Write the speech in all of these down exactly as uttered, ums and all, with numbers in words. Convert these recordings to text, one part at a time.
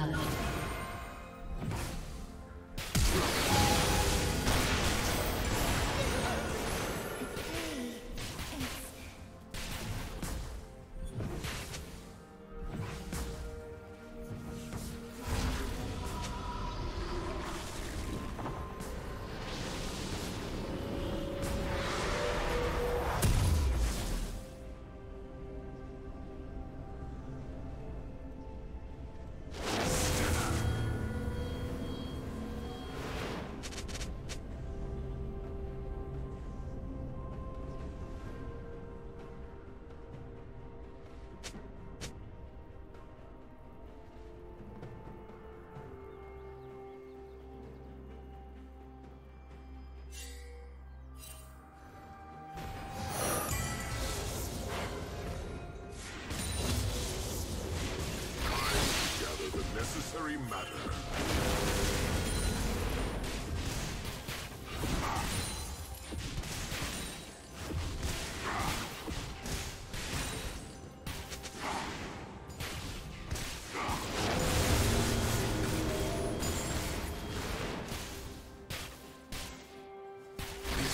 blood. Necessary matter.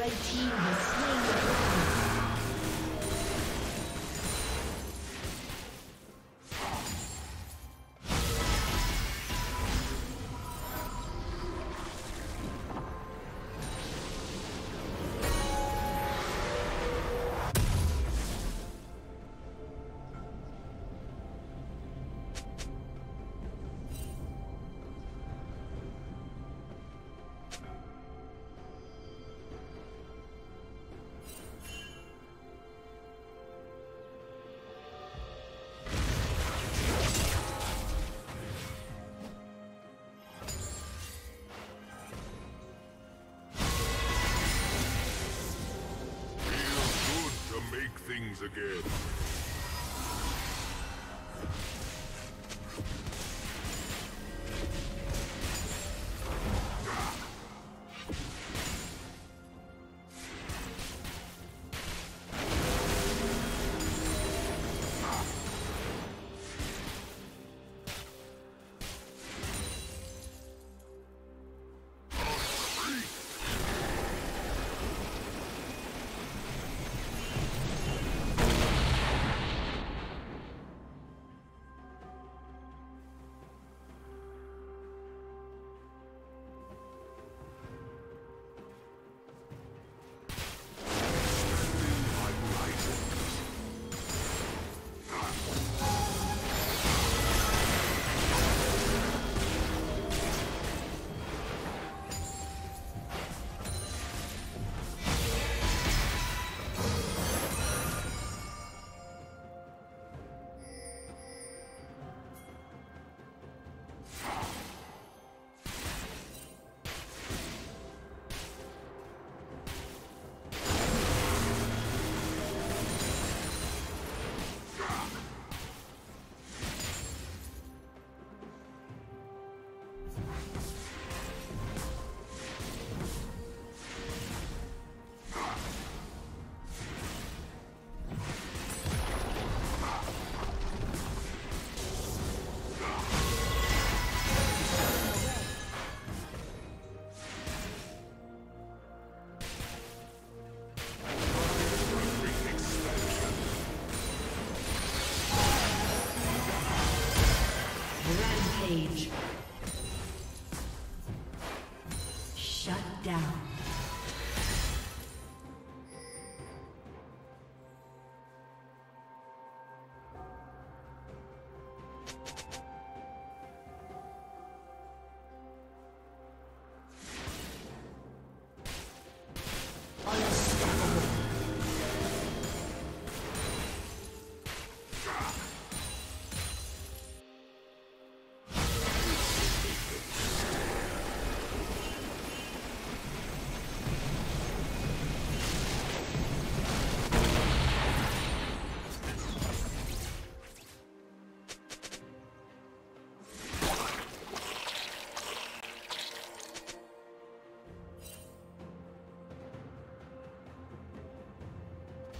Red team has slain the dragon. begins again.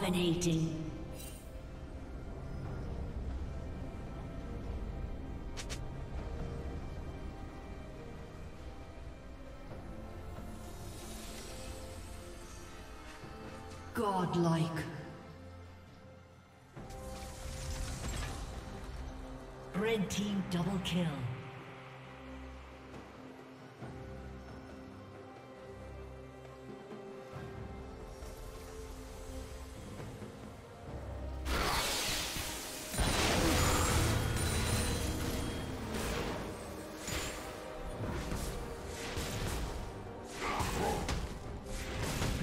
Dominating. Godlike. Red team double kill.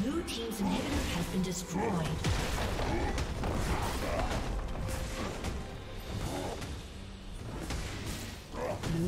Blue team's turret has been destroyed. Blue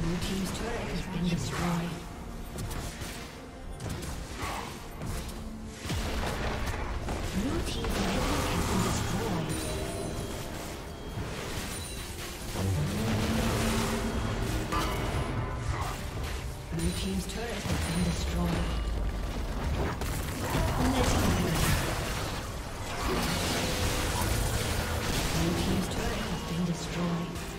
Blue team's turret has been destroyed. Team's turret has been destroyed. Blue team's turret has been destroyed.